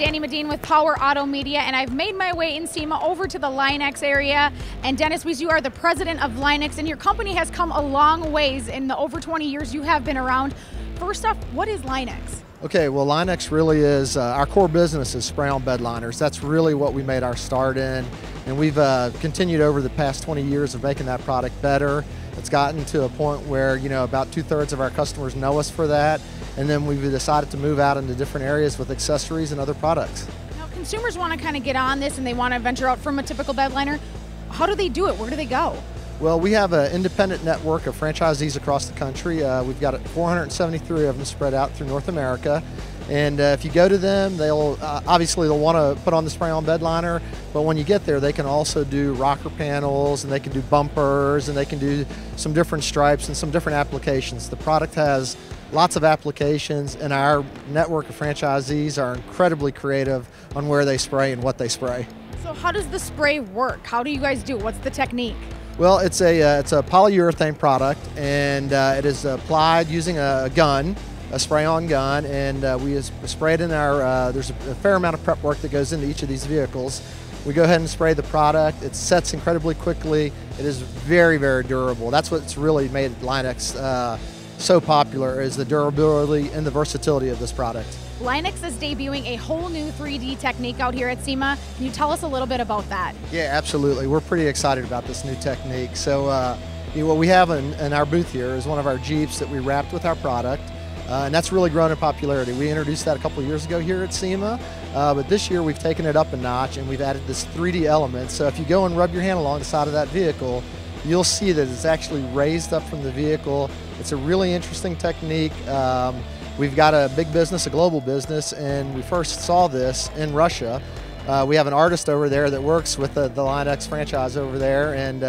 Dani Medin with Power Auto Media, and I've made my way in SEMA over to the Linex area. And Dennis, you are the president of Linex, and your company has come a long ways in the over 20 years you have been around. First off, what is Linex? Okay, well, Linex really is, our core business is spray-on bed liners. That's really what we made our start in, and we've continued over the past 20 years of making that product better. It's gotten to a point where, you know, about 2/3 of our customers know us for that, and then we've decided to move out into different areas with accessories and other products. Now, consumers want to kind of get on this, and they want to venture out from a typical bed liner. How do they do it? Where do they go? Well, we have an independent network of franchisees across the country. We've got 473 of them spread out through North America. And if you go to them, they'll want to put on the spray-on bed liner, but when you get there, they can also do rocker panels, and they can do bumpers, and they can do some different stripes and some different applications. The product has lots of applications, and our network of franchisees are incredibly creative on where they spray and what they spray. So how does the spray work? How do you guys do it? What's the technique? Well, it's a polyurethane product, and it is applied using a gun, a spray-on gun, and we spray it in our, there's a fair amount of prep work that goes into each of these vehicles. We go ahead and spray the product. It sets incredibly quickly. It is very, very durable. That's what's really made Linex so popular, is the durability and the versatility of this product. Linex is debuting a whole new 3D technique out here at SEMA. Can you tell us a little bit about that? Yeah, absolutely. We're pretty excited about this new technique. So what we have in our booth here is one of our Jeeps that we wrapped with our product, and that's really grown in popularity. We introduced that a couple years ago here at SEMA, but this year we've taken it up a notch, and we've added this 3D element. So if you go and rub your hand along the side of that vehicle, you'll see that it's actually raised up from the vehicle. It's a really interesting technique. We've got a big business, a global business, and we first saw this in Russia. We have an artist over there that works with the Linex franchise over there, and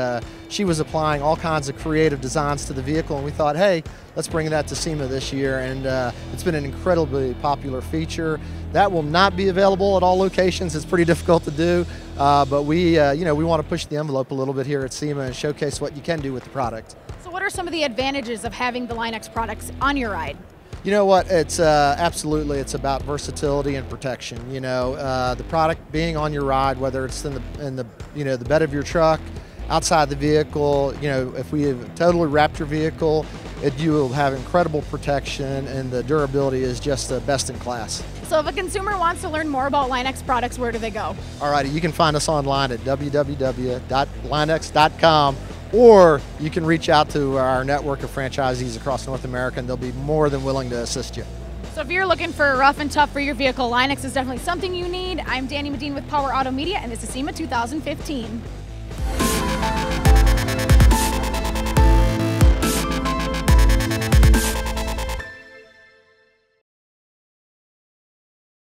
she was applying all kinds of creative designs to the vehicle, and we thought, hey, let's bring that to SEMA this year, and it's been an incredibly popular feature. That will not be available at all locations. It's pretty difficult to do, but we want to push the envelope a little bit here at SEMA and showcase what you can do with the product. So what are some of the advantages of having the Linex products on your ride? You know what, it's absolutely, it's about versatility and protection. You know, the product being on your ride, whether it's in the bed of your truck, outside the vehicle, you know, if we have totally wrapped your vehicle, you will have incredible protection, and the durability is just the best in class. So if a consumer wants to learn more about Linex products, where do they go? All righty, you can find us online at www.linex.com. Or you can reach out to our network of franchisees across North America, and they'll be more than willing to assist you. So if you're looking for a rough and tough for your vehicle, Linex is definitely something you need. I'm Dani Medin with Power Auto Media, and this is SEMA 2015.